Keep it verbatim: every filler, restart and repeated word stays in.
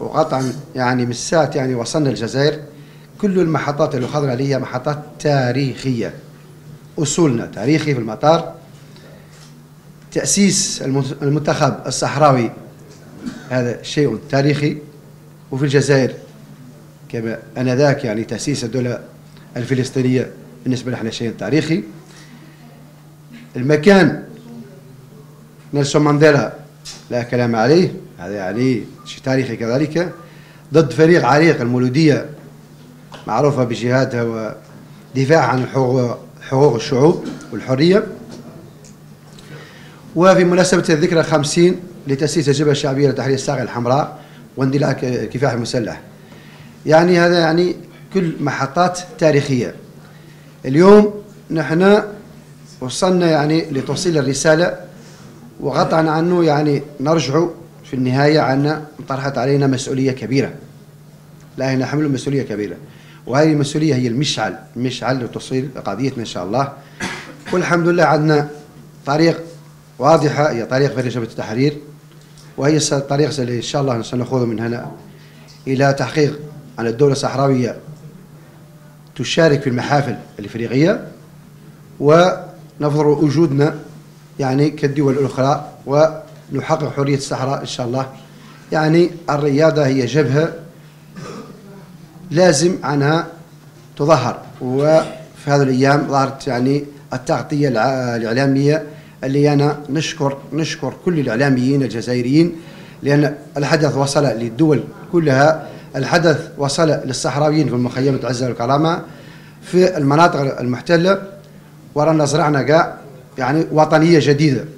وقطعا يعني من ساعة يعني وصلنا الجزائر كل المحطات اللي خضنا عليها محطات تاريخية. أصولنا تاريخي في المطار. تأسيس المنتخب الصحراوي هذا شيء تاريخي، وفي الجزائر كما آنذاك يعني تأسيس الدولة الفلسطينية بالنسبة لنا شيء تاريخي. المكان نيلسون مانديلا لا كلام عليه، هذا يعني شيء تاريخي كذلك. ضد فريق عريق المولودية معروفة بجهادها ودفاع عن حقوق الشعوب والحرية. وفي مناسبة الذكرى الخمسين لتأسيس الجبهة الشعبية لتحرير الساحل الحمراء واندلاع الكفاح المسلح. يعني هذا يعني كل محطات تاريخية. اليوم نحن وصلنا يعني لتوصيل الرسالة، وقطعا عنه يعني نرجع في النهاية عنا طرحت علينا مسؤولية كبيرة. لا نحمل مسؤولية كبيرة، وهذه المسؤولية هي المشعل، المشعل لتوصيل قضيتنا إن شاء الله. والحمد لله عندنا طريق واضحة، هي طريق فريق جبهة التحرير، وهي الطريق اللي إن شاء الله سنأخذه من هنا إلى تحقيق أن الدولة الصحراوية تشارك في المحافل الإفريقية، ونفرض وجودنا يعني كالدول الأخرى، ونحقق حرية الصحراء إن شاء الله. يعني الرياضة هي جبهة لازم عنها تظهر، وفي هذه الأيام ظهرت يعني التغطية الإعلامية اللي أنا نشكر نشكر كل الإعلاميين الجزائريين، لأن الحدث وصل للدول كلها، الحدث وصل للصحراويين في مخيمات عزة الكرامة في المناطق المحتلة، ورانا زرعنا كاع يعني وطنية جديدة.